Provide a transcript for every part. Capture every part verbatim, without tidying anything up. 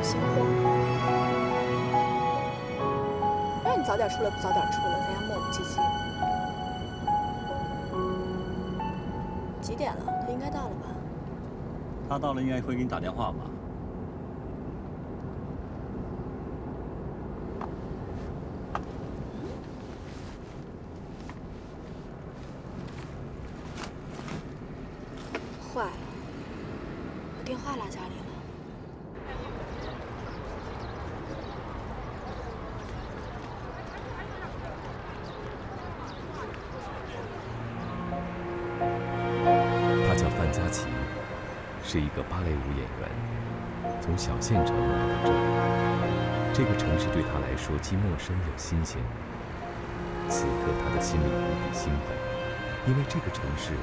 有新货。让你早点出来不早点出来，在家磨磨唧唧。几点了？他应该到了吧？他到了应该会给你打电话吧？坏了，我电话落家里了。 是一个芭蕾舞演员，从小县城来到这里，这个城市对他来说既陌生又新鲜。此刻他的心里无比兴奋，因为这个城市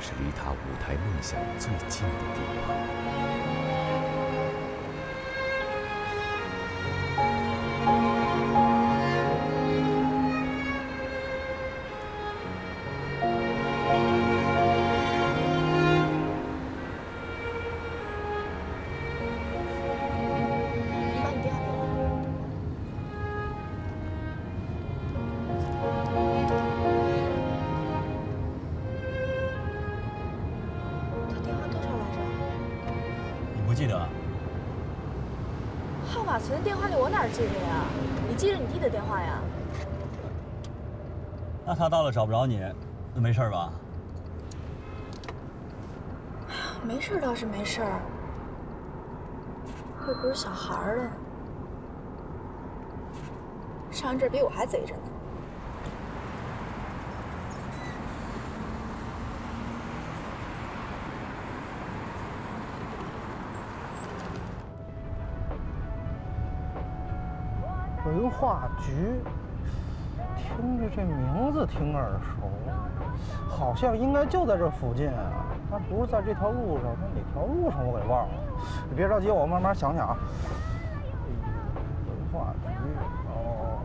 是离他舞台梦想最近的地方。存在电话里，我哪记着呀？你记着你弟的电话呀。那他到了找不着你，那没事吧？没事倒是没事，又不是小孩了。上这比我还贼着呢。 文化局，听着这名字挺耳熟，好像应该就在这附近啊。它不是在这条路上，那哪条路上我给忘了。你别着急，我慢慢想想啊。文化局，哦，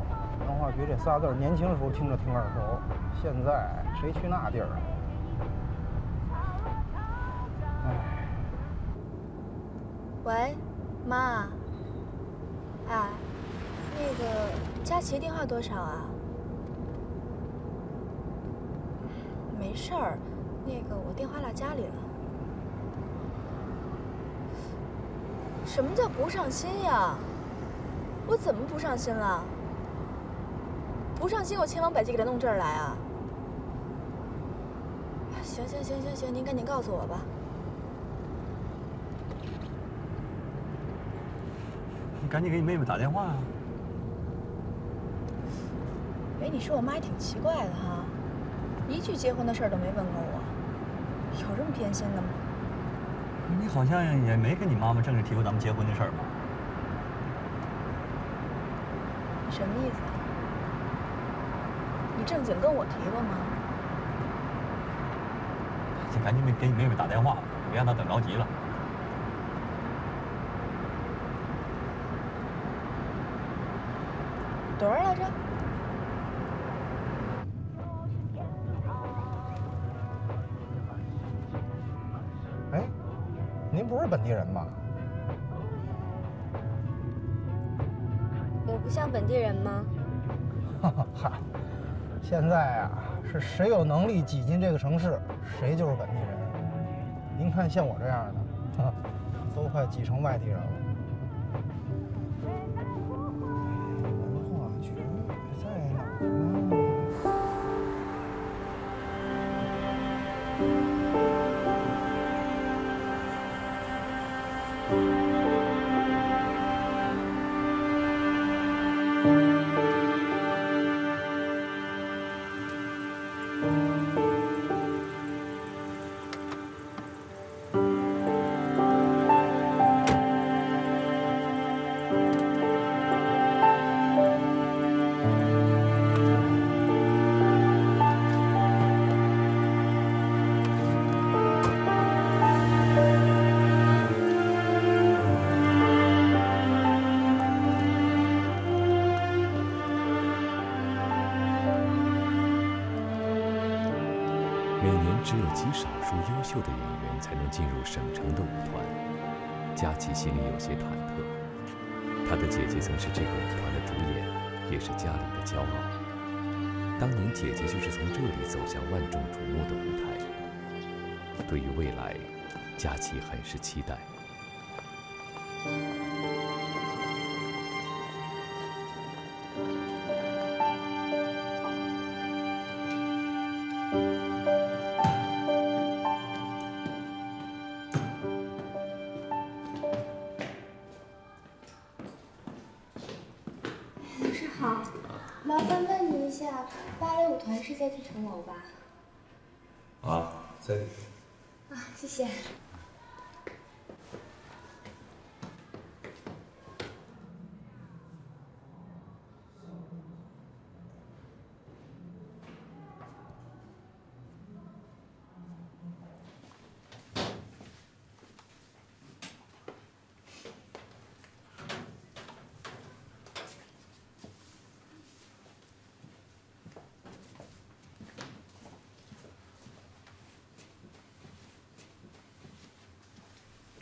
文化局这仨字，年轻时候听着挺耳熟，现在谁去那地儿啊？哎。喂，妈。哎。 那个佳琪电话多少啊？没事儿，那个我电话落家里了。什么叫不上心呀？我怎么不上心了？不上心，我千方百计给他弄这儿来啊！行行行行行，您赶紧告诉我吧。你赶紧给你妹妹打电话啊！ 哎，你说我妈也挺奇怪的哈，一句结婚的事儿都没问过我，有这么偏心的吗？你好像也没跟你妈妈正式提过咱们结婚的事儿吧？什么意思？你正经跟我提过吗？你赶紧给你妹妹打电话，别让她等着急了。 多少来着？ 您不是本地人吧？我不像本地人吗？哈哈哈！现在啊，是谁有能力挤进这个城市，谁就是本地人。您看像我这样的，啊，都快挤成外地人了。文化局在哪呢？ 只有极少数优秀的演员才能进入省城的舞团，佳琪心里有些忐忑。他的姐姐曾是这个舞团的主演，也是家里的骄傲。当年姐姐就是从这里走向万众瞩目的舞台。对于未来，佳琪很是期待。 老师好，麻烦问您一下，芭蕾舞团是在地城楼吧？啊，在。啊，谢谢。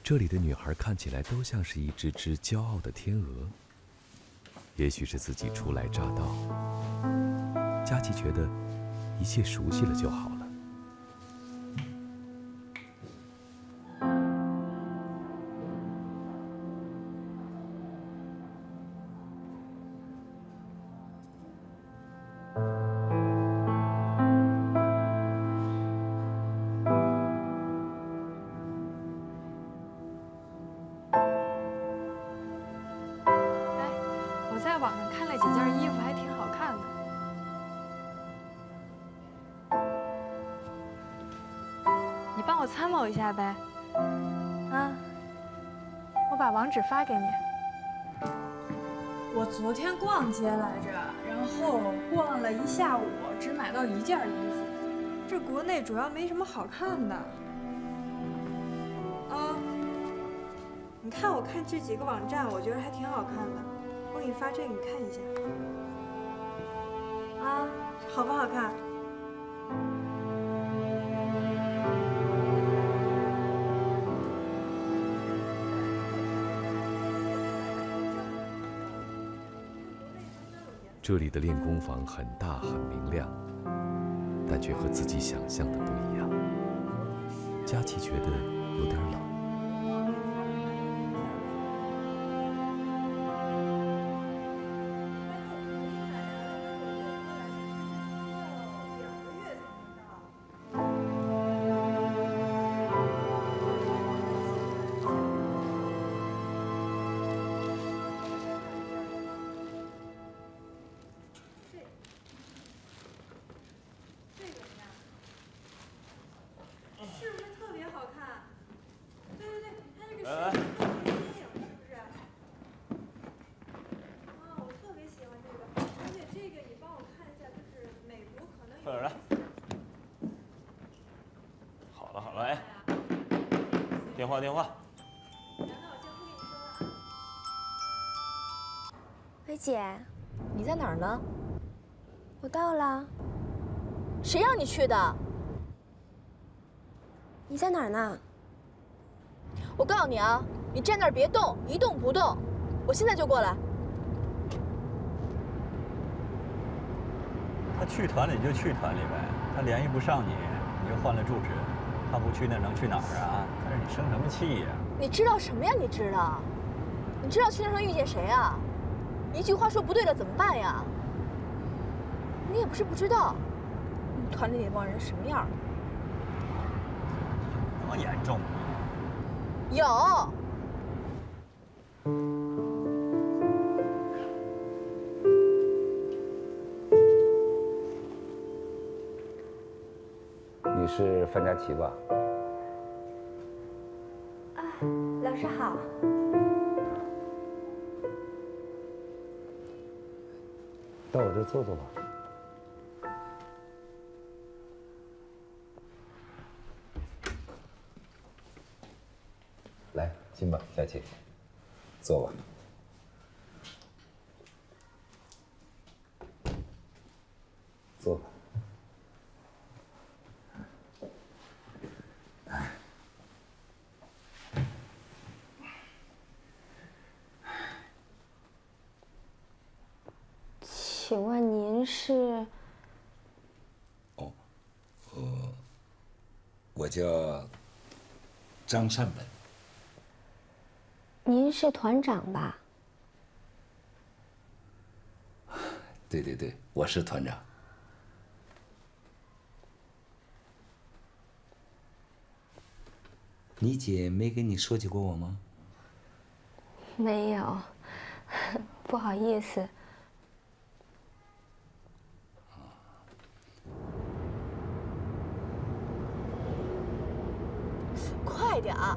这里的女孩看起来都像是一只只骄傲的天鹅，也许是自己初来乍到。佳琪觉得一切熟悉了就好了。呗，啊，我把网址发给你。我昨天逛街来着，然后逛了一下午，只买到一件衣服。这国内主要没什么好看的。啊，你看，我看这几个网站，我觉得还挺好看的。我给你发这个，你看一下。啊，好不好看？ 这里的练功房很大很明亮，但却和自己想象的不一样。佳琪觉得有点冷。 电话，电话。薇姐，你在哪儿呢？我到了。谁让你去的？你在哪儿呢？我告诉你啊，你站那儿别动，一动不动。我现在就过来。他去团里就去团里呗，他联系不上你，你就换了住址。 他不去那能去哪儿啊？但是你生什么气呀？你知道什么呀？你知道？你知道去那上遇见谁啊？一句话说不对了怎么办呀？你也不是不知道，你团里那帮人什么样？那么严重吗？有。 你是范佳琪吧？啊，老师好。到我这儿坐坐吧。来，进吧，佳琪，坐吧。请问您是？哦，呃，我叫张善本。您是团长吧？对对对，我是团长。你姐没跟你说起过我吗？没有，不好意思。 快点儿！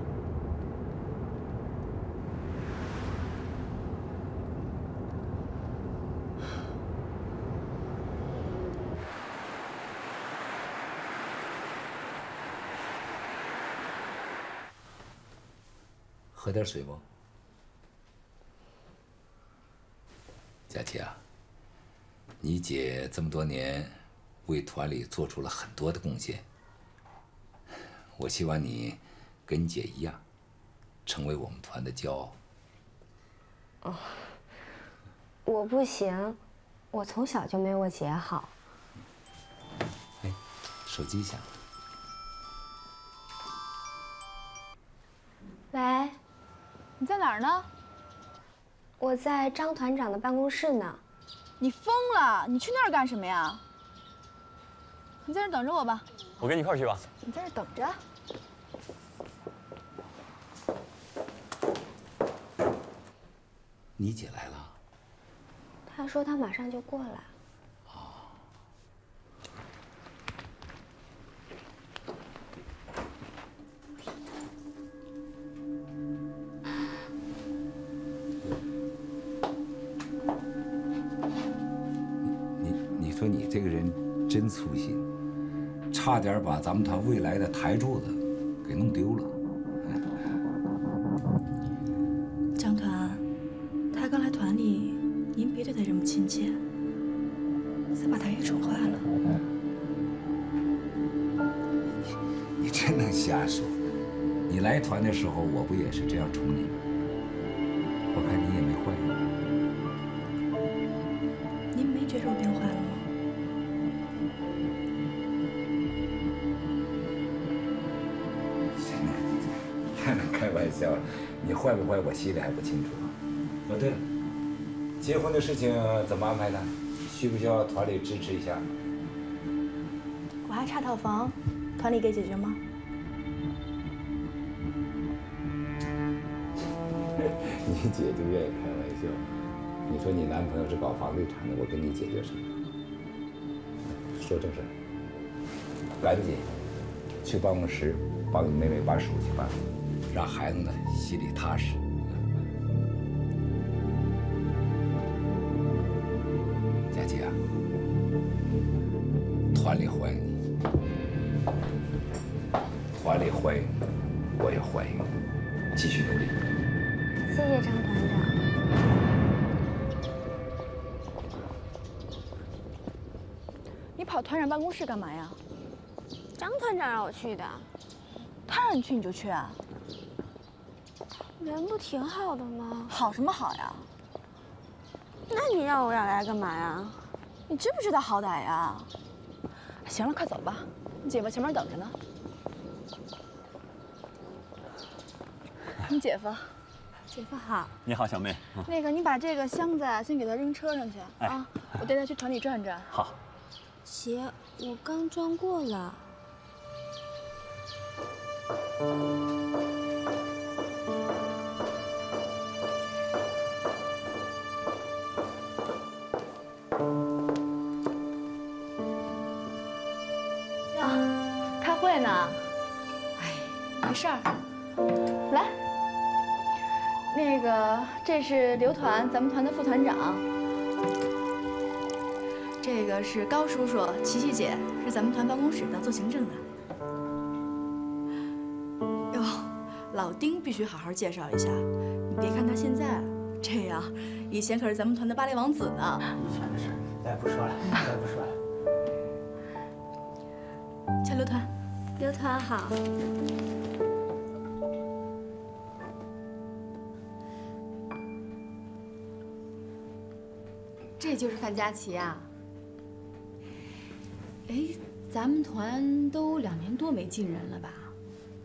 喝点水不？佳琪啊，你姐这么多年为团里做出了很多的贡献，我希望你。 跟你姐一样，成为我们团的骄傲。哦，我不行，我从小就没我姐好。哎，手机响了。喂，你在哪儿呢？我在张团长的办公室呢。你疯了？你去那儿干什么呀？你在这儿等着我吧。我跟你一块儿去吧。你在这儿等着。 你姐来了，她说她马上就过来。哦，你你说你这个人真粗心，差点把咱们团未来的台柱子给弄丢了。 亲切，再把他给宠坏了。你真能瞎说！你来团的时候，我不也是这样宠你吗？我看你也没坏呀。您没觉着我变坏了吗？太能开玩笑了！你坏不坏，我心里还不清楚。哦，对了。 结婚的事情怎么安排呢？需不需要团里支持一下？我还差套房，团里给解决吗？你姐就愿意开玩笑。你说你男朋友是搞房地产的，我跟你解决什么？说正事儿，赶紧去办公室帮你妹妹把手续办了，让孩子呢心里踏实。 团里怀你，团里怀你，我也怀你，继续努力。谢谢张团长。你跑团长办公室干嘛呀？张团长让我去的。他让你去你就去啊？人不挺好的吗？好什么好呀？那你让我俩来干嘛呀？你知不知道好歹呀？ 行了，快走吧，你姐夫前面等着呢。你姐夫，姐夫好。你好，小妹。那个，你把这个箱子啊，先给他扔车上去啊，我带他去团里转转。好。姐，我刚装过了。呢，哎，没事儿。来，那个，这是刘团，咱们团的副团长。这个是高叔叔，琪琪姐是咱们团办公室的，做行政的。哟，老丁必须好好介绍一下，你别看他现在这样，以前可是咱们团的芭蕾王子呢。以前的事咱也不说了，咱也不说了。叫刘团。 刘团好，这就是范佳琪啊。哎，咱们团都两年多没进人了吧？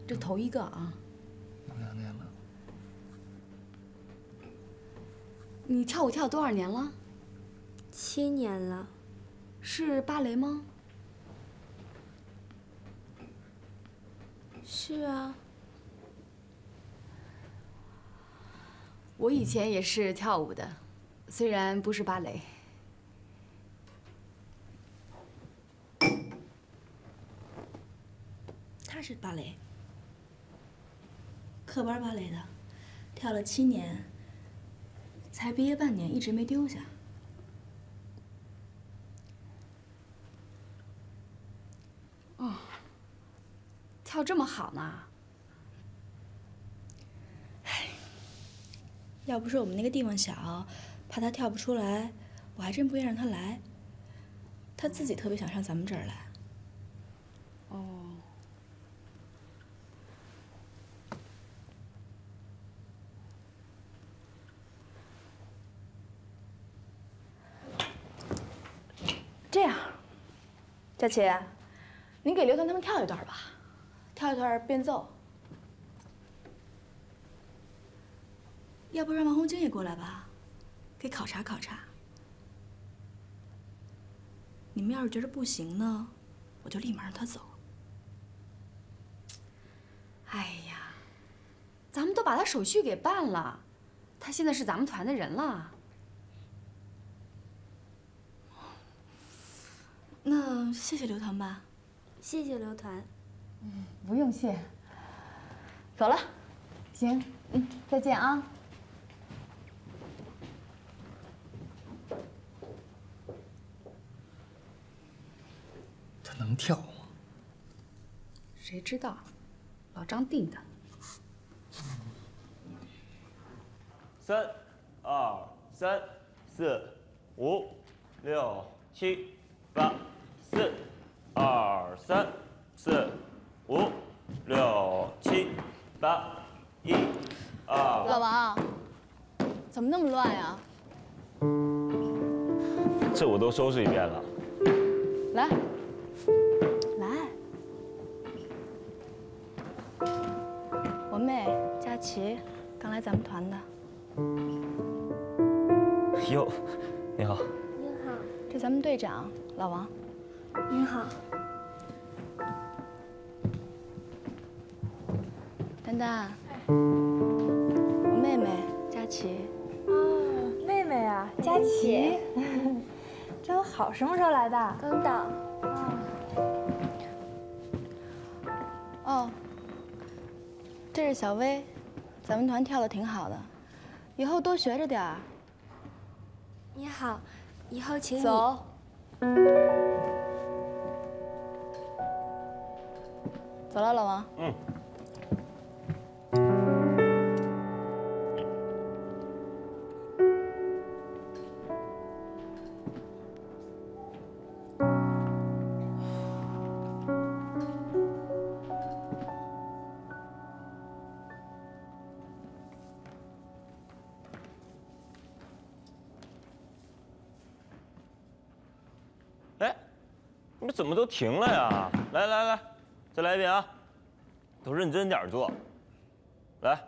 这头一个啊。两年了。你跳舞跳多少年了？七年了。是芭蕾吗？是啊。 我以前也是跳舞的，虽然不是芭蕾。他是芭蕾，课班芭蕾的，跳了七年，才毕业半年，一直没丢下。哦，跳这么好呢？ 要不是我们那个地方小，怕他跳不出来，我还真不愿让他来。他自己特别想上咱们这儿来。哦。这样，佳琪，您给刘团他们跳一段吧，跳一段变奏。 要不让王红军也过来吧，给考察考察。你们要是觉得不行呢，我就立马让他走。哎呀，咱们都把他手续给办了，他现在是咱们团的人了。那谢谢刘团吧。谢谢刘团。嗯，不用谢。走了。行，嗯，再见啊。 能跳吗？谁知道？老张定的。三、二、三、四、五、六、七、八、四、二、三、四、五、六、七、八、一、二。老王，怎么那么乱呀？这我都收拾一遍了。来。 文妹、佳琪，刚来咱们团的。哟，你好。你好。这咱们队长老王。你好。丹丹，我妹妹佳琪。哦，妹妹啊，佳琪。真好，什么时候来的？刚到。哦。 这是小薇，咱们团跳的挺好的，以后多学着点儿。你好，以后请你走。走了，老王。嗯。怎么都停了呀？来来来，再来一遍啊！都认真点做。来，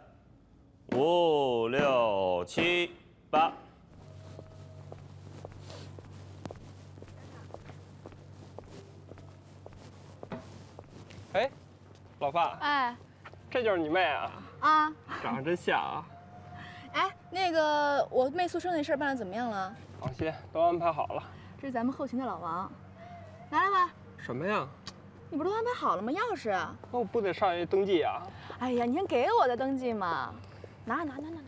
五六七八。哎，老范。哎，这就是你妹啊！啊，长得真像啊！哎，那个我妹宿舍那事儿办的怎么样了？放心，都安排好了。这是咱们后勤的老王。 来了吧？什么呀？你不都安排好了吗？钥匙？那我不得上去登记啊？哎呀，你先给我再登记嘛！拿拿拿拿拿！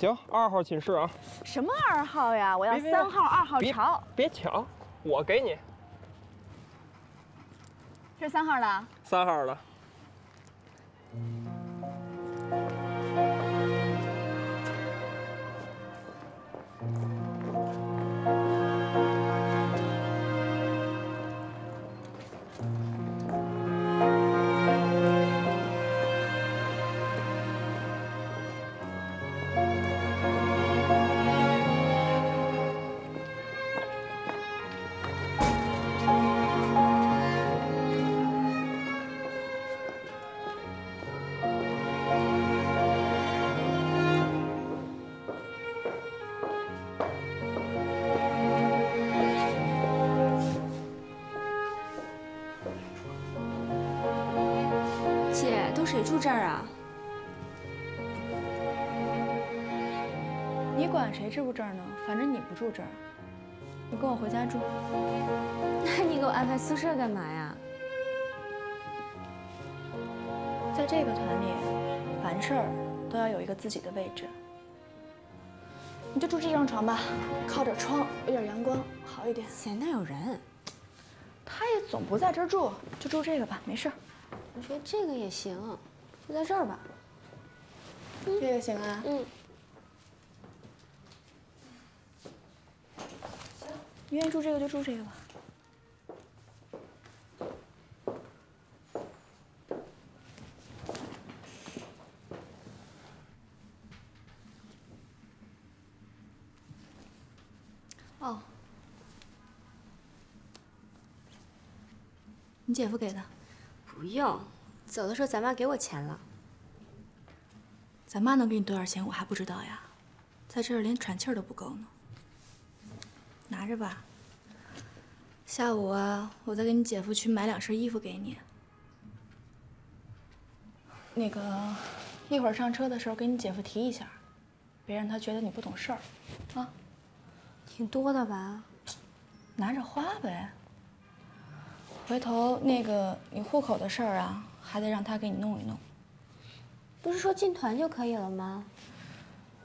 行，二号寝室啊。什么二号呀？我要三号、二号床。别抢，我给你。这是三号的。三号的。住这儿啊？你管谁住不这儿呢？反正你不住这儿，你跟我回家住。那你给我安排宿舍干嘛呀？在这个团里，凡事都要有一个自己的位置。你就住这张床吧，靠着窗，有点阳光，好一点。闲得有人。 他也总不在这儿住，就住这个吧，没事儿。我觉得这个也行，就在这儿吧。嗯、这个行啊。嗯。行，你愿意住这个就住这个吧。哦。 你姐夫给的，不用。走的时候咱妈给我钱了。咱妈能给你多少钱，我还不知道呀。在这儿连喘气儿都不够呢。拿着吧。下午啊，我再给你姐夫去买两身衣服给你。那个，一会儿上车的时候给你姐夫提一下，别让他觉得你不懂事儿，啊。挺多的吧？拿着花呗。 回头那个你户口的事儿啊，还得让他给你弄一弄。不是说进团就可以了吗？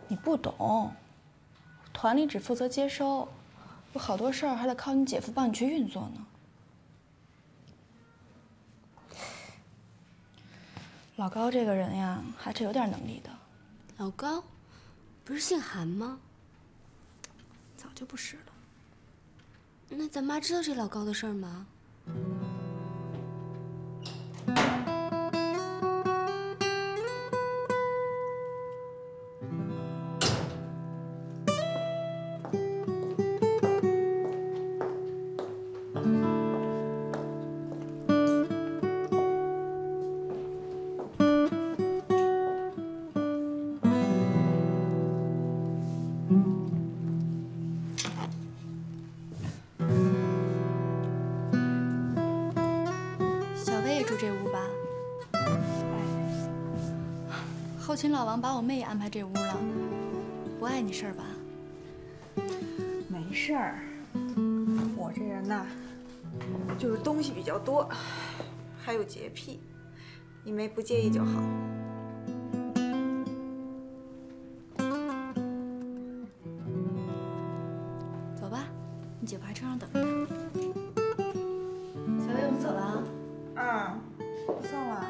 你不懂，团里只负责接收，有好多事儿还得靠你姐夫帮你去运作呢。老高这个人呀，还是有点能力的。老高，不是姓韩吗？早就不是了。那咱妈知道这老高的事儿吗？ 后勤老王把我妹也安排这屋了，不碍你事儿吧？没事儿，我这人呐，就是东西比较多，还有洁癖，你妹不介意就好。走吧，你姐夫还车上等着呢。小薇，我们走了啊。嗯，不送了。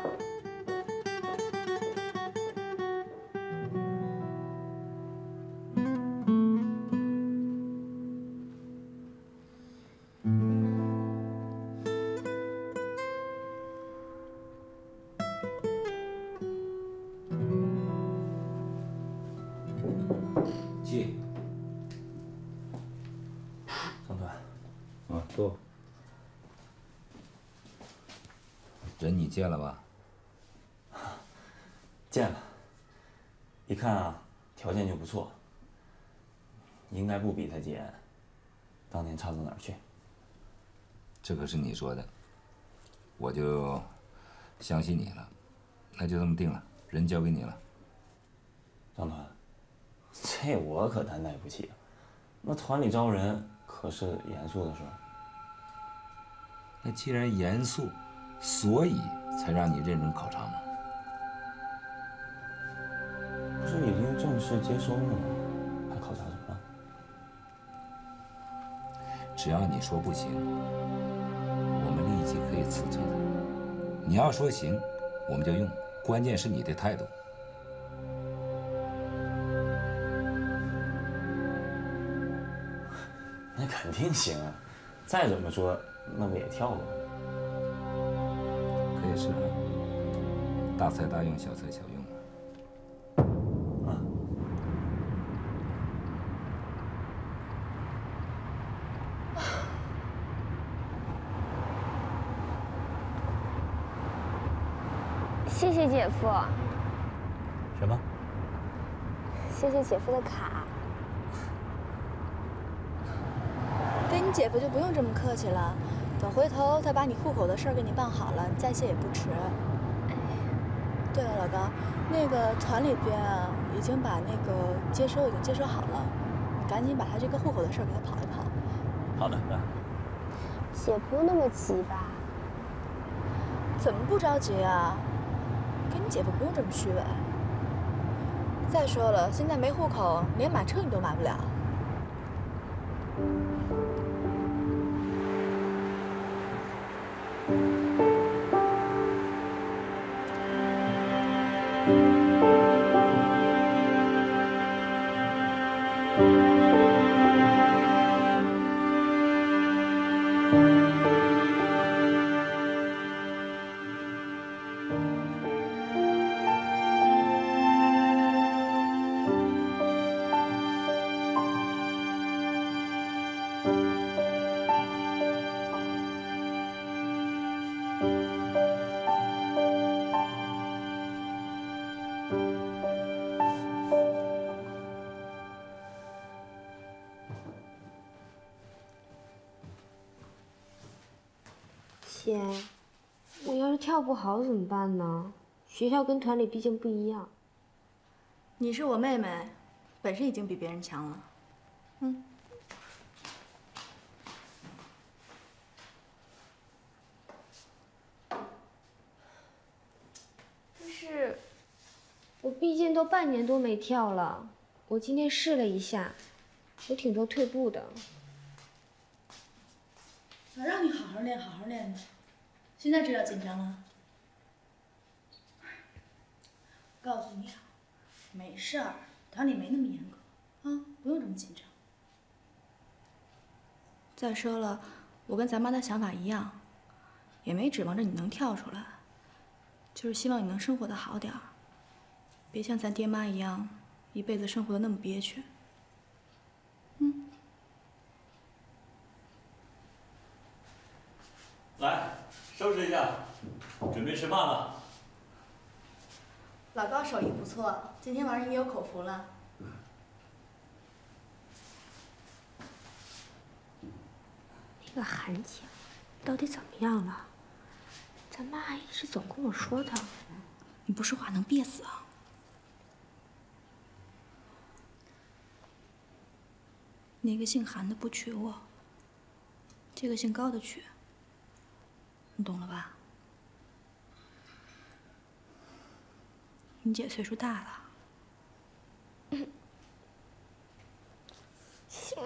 见了吧？见了。一看啊，条件就不错，应该不比他姐当年差到哪儿去。这可是你说的，我就相信你了。那就这么定了，人交给你了。张团，这我可担待不起啊。那团里招人可是严肃的事儿。那既然严肃，所以。 才让你认真考察吗？不是已经正式接收了吗？还考察什么？只要你说不行，我们立即可以辞退他；你要说行，我们就用。关键是你的态度。那肯定行啊！再怎么说，那不也跳了吗？ 也是啊，大菜大用，小菜小用啊。啊，谢谢姐夫。什么？谢谢姐夫的卡。对你姐夫就不用这么客气了。 等回头他把你户口的事儿给你办好了，你再谢也不迟。对了，老高，那个团里边啊，已经把那个接收已经接收好了，你赶紧把他这个户口的事儿给他跑一跑。好的，啊。姐不用那么急吧？怎么不着急啊？给你姐夫不用这么虚伪。再说了，现在没户口，连买车你都买不了。 姐，我要是跳不好怎么办呢？学校跟团里毕竟不一样。你是我妹妹，本身已经比别人强了。嗯。但是，我毕竟都半年多没跳了。我今天试了一下，我挺多退步的。 我让你好好练，好好练的，现在知道紧张了。告诉你啊，没事儿，团里没那么严格啊，不用这么紧张。再说了，我跟咱妈的想法一样，也没指望着你能跳出来，就是希望你能生活的好点儿，别像咱爹妈一样，一辈子生活的那么憋屈。 来，收拾一下，准备吃饭了。老高手艺不错，今天晚上也有口福了。那个韩姐到底怎么样了？咱妈一直总跟我说她。你不说话能憋死啊！那个姓韩的不娶我，这个姓高的娶。 你懂了吧？你姐岁数大了。行，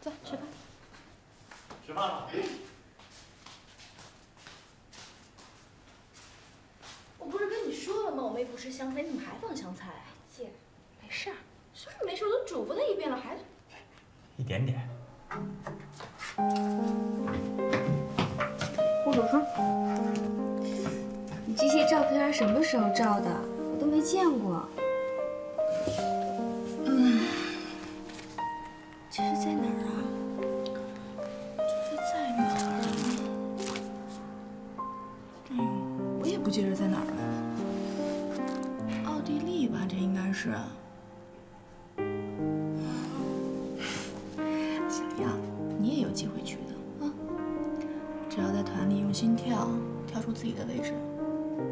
走，吃饭。吃饭了。我不是跟你说了吗？我妹不吃香菜，你怎么还放香菜啊？姐，没事儿。是不是没事？我都嘱咐她一遍了，还……一点点。护手霜，你这些照片什么时候照的？我都没见过。嗯，这是在哪儿啊？这是在哪儿啊？哎呦，我也不记得在哪儿了。奥地利吧，这应该是。小样，你也有机会去的。 只要在团里用心跳，跳出自己的位置，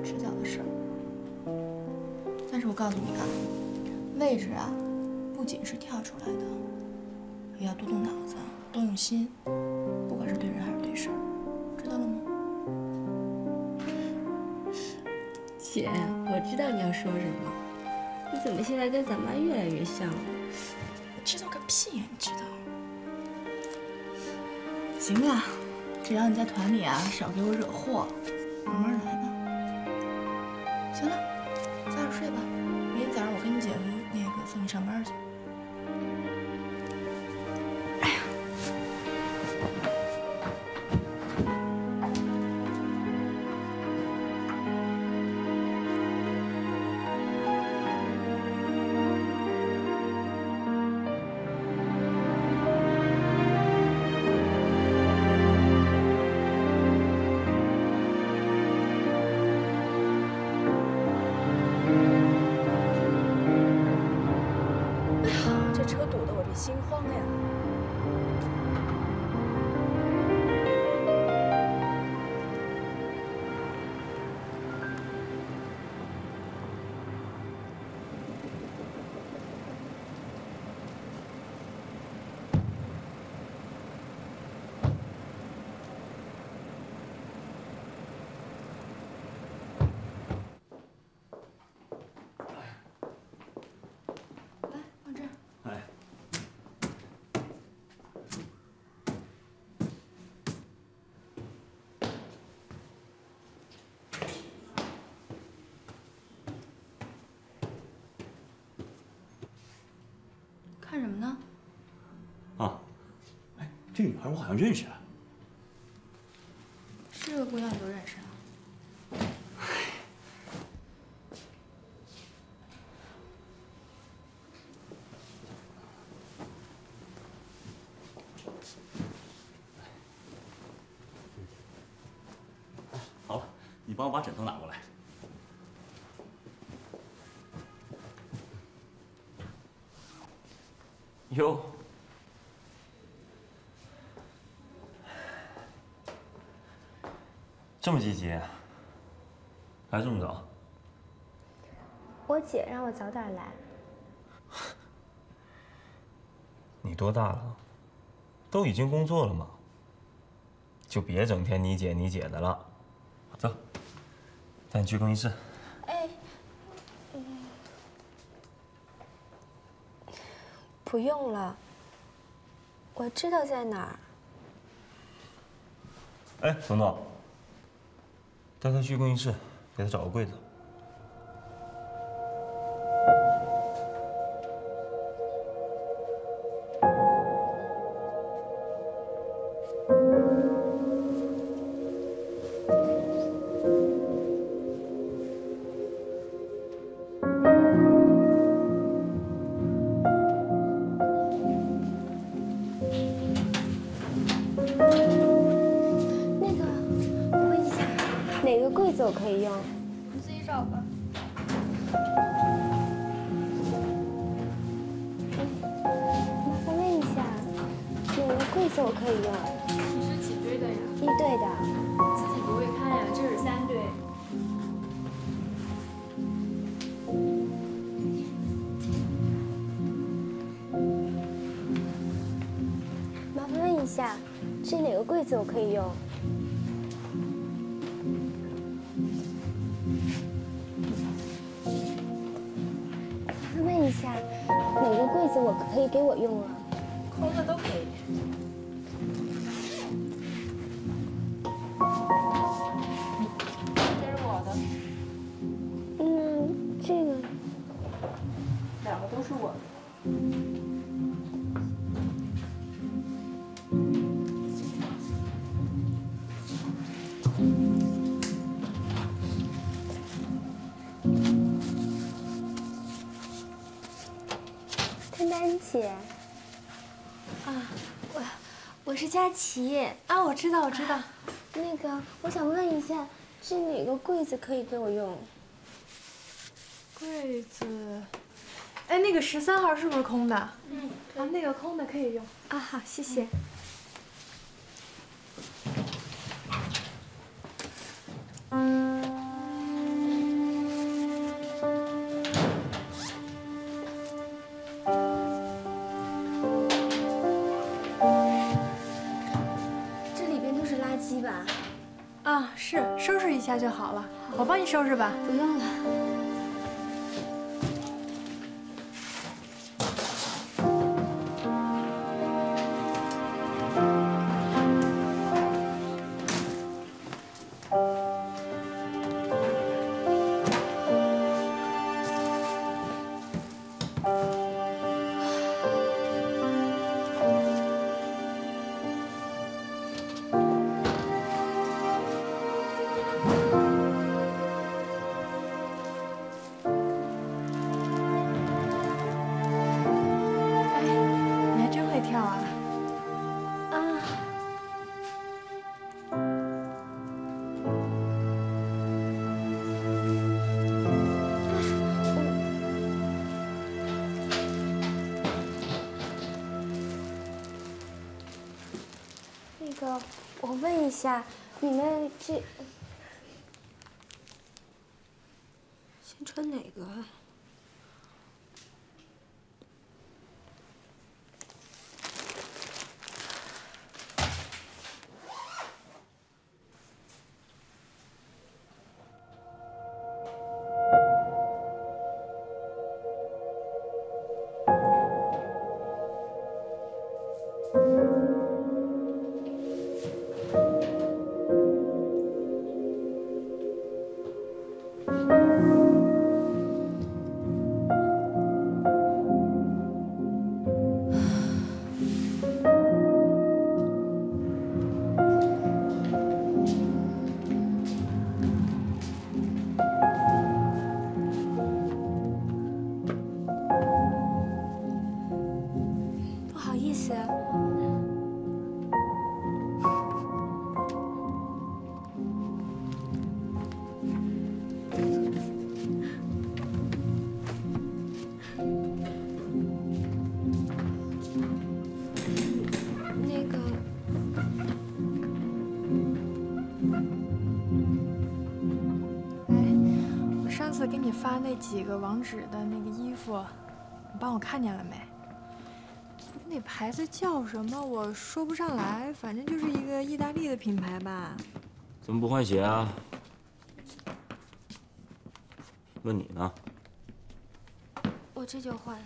迟早的事。但是我告诉你啊，位置啊，不仅是跳出来的，也要多动脑子，多用心，不管是对人还是对事儿，知道了吗？姐，我知道你要说什么。你怎么现在跟咱妈越来越像了？知道个屁呀！你知道？行啊。 只要你在团里啊，少给我惹祸，慢慢来吧。行了，早点睡吧，明天早上我跟你姐夫那个送你上班去。哎呀，心慌呀！看什么呢？啊，哎，这女孩我好像认识啊。这个姑娘你都认识啊？ 你帮我把枕头拿过来。哟，这么积极，来这么早？我姐让我早点来。你多大了？都已经工作了吗？就别整天你姐你姐的了。走。 带你去更衣室。哎，嗯，不用了，我知道在哪儿。哎，董总，带他去更衣室，给他找个柜子。 我可以用。麻烦问一下，哪个柜子我可以给我用啊？空的都可以。这是我的。嗯，这个。两个都是我的。 姐，啊，我我是佳琪啊，我知道我知道、啊。那个，我想问一下，是哪个柜子可以给我用？柜子，哎，那个十三号是不是空的？嗯，啊，那个空的可以用。啊，好，谢谢。嗯 是，收拾一下就好了。好，我帮你收拾吧。不用了。我问一下，你们这先穿哪个？谢。那个，哎，我上次给你发那几个网址的那个衣服，你帮我看见了没？ 那牌子叫什么？我说不上来，反正就是一个意大利的品牌吧。怎么不换鞋啊？问你呢。我这就换。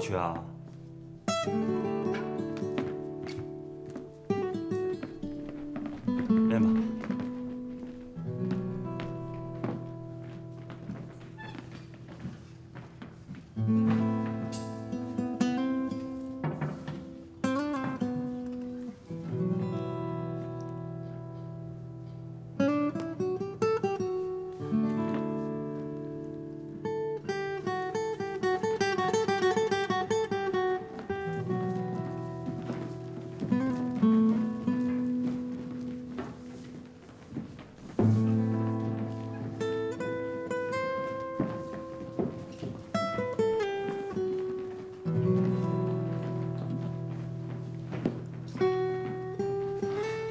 去啊！练吧。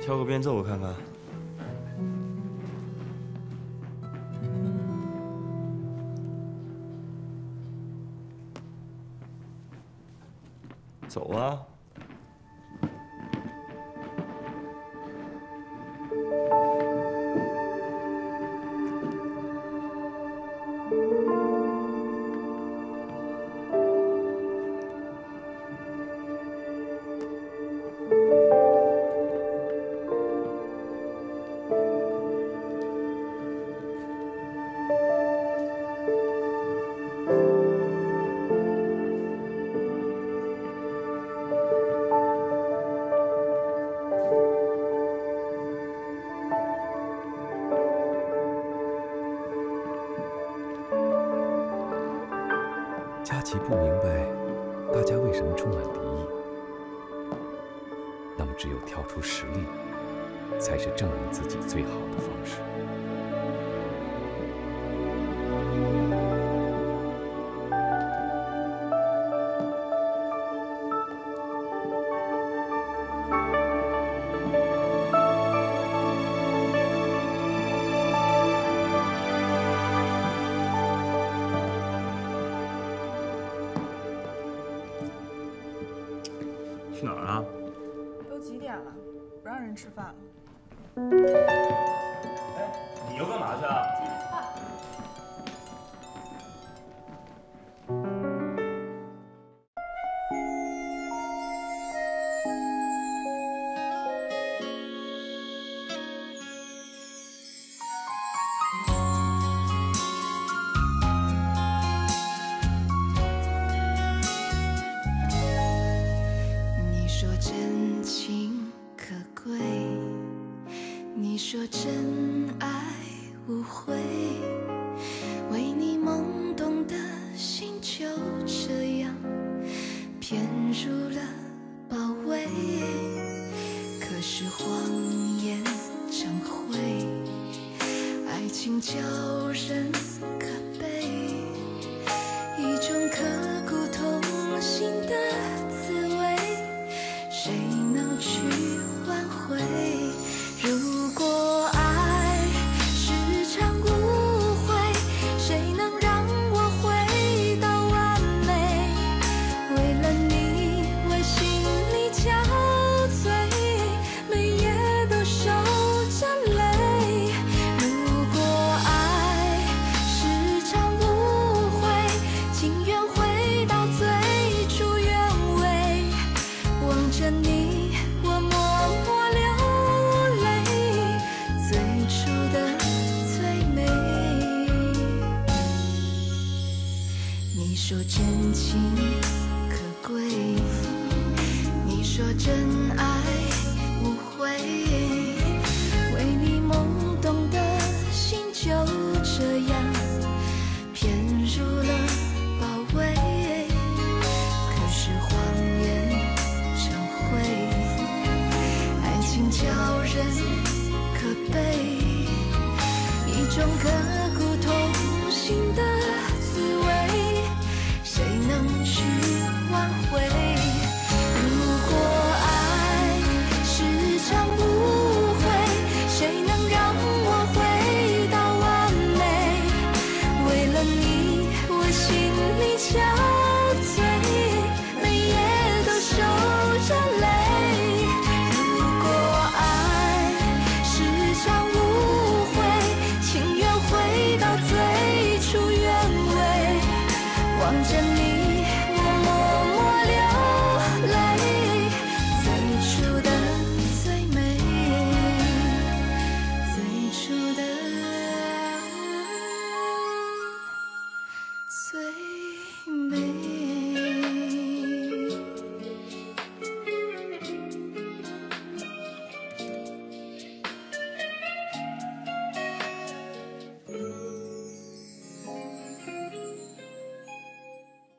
挑个变奏我看看。走啊！佳琪不明白，大家为什么充满敌意。那么，只有跳出实力，才是证明自己最好的方式。去哪儿啊？都几点了，不让人吃饭了。哎，你又干嘛去啊？进来吧。谁能让我回到完美？真情可贵，你说真爱无悔，为你懵懂的心就这样骗入了包围。可是谎言常会，爱情叫人可悲，一种刻骨痛心的滋味，谁能去挽回？如果爱是场误会，谁能让我回到完美？为了你，我心里憔悴，每夜都守着泪。如果爱是场误会，情愿回到最初原位，望着你。